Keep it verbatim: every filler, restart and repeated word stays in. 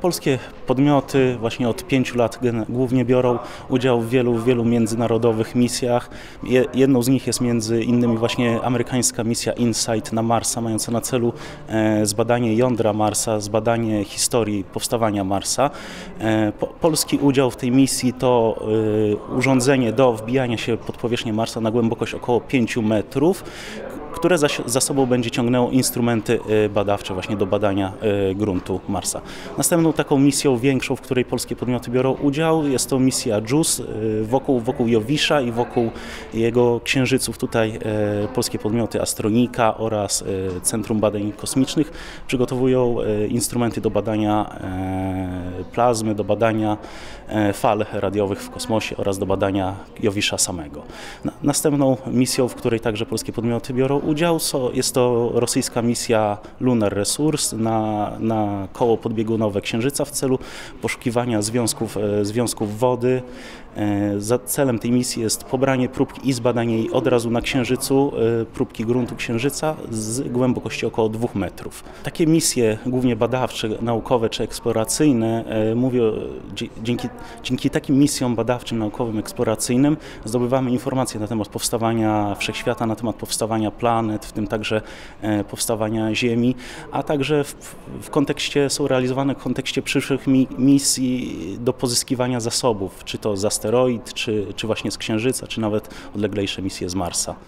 Polskie podmioty właśnie od pięciu lat głównie biorą udział w wielu, wielu międzynarodowych misjach. Jedną z nich jest między innymi właśnie amerykańska misja InSight na Marsa, mająca na celu zbadanie jądra Marsa, zbadanie historii powstawania Marsa. Polski udział w tej misji to urządzenie do wbijania się pod powierzchnię Marsa na głębokość około pięciu metrów, które za, za sobą będzie ciągnęło instrumenty badawcze właśnie do badania gruntu Marsa. Następną taką misją większą, w której polskie podmioty biorą udział, jest to misja JUICE wokół, wokół Jowisza i wokół jego księżyców. Tutaj polskie podmioty Astronika oraz Centrum Badań Kosmicznych przygotowują instrumenty do badania plazmy, do badania fal radiowych w kosmosie oraz do badania Jowisza samego. Następną misją, w której także polskie podmioty biorą udział, jest to rosyjska misja Lunar Resource na, na koło podbiegunowe Księżyca w celu poszukiwania związków, związków wody. Za celem tej misji jest pobranie próbki i zbadanie jej od razu na Księżycu, próbki gruntu Księżyca z głębokości około dwóch metrów. Takie misje, głównie badawcze, naukowe czy eksploracyjne, mówię, dzięki, dzięki takim misjom badawczym, naukowym, eksploracyjnym zdobywamy informacje na temat powstawania wszechświata, na temat powstawania planet, w tym także powstawania Ziemi, a także w, w kontekście, są realizowane w kontekście przyszłych mi, misji do pozyskiwania zasobów, czy to z asteroid, czy, czy właśnie z Księżyca, czy nawet odleglejsze misje z Marsa.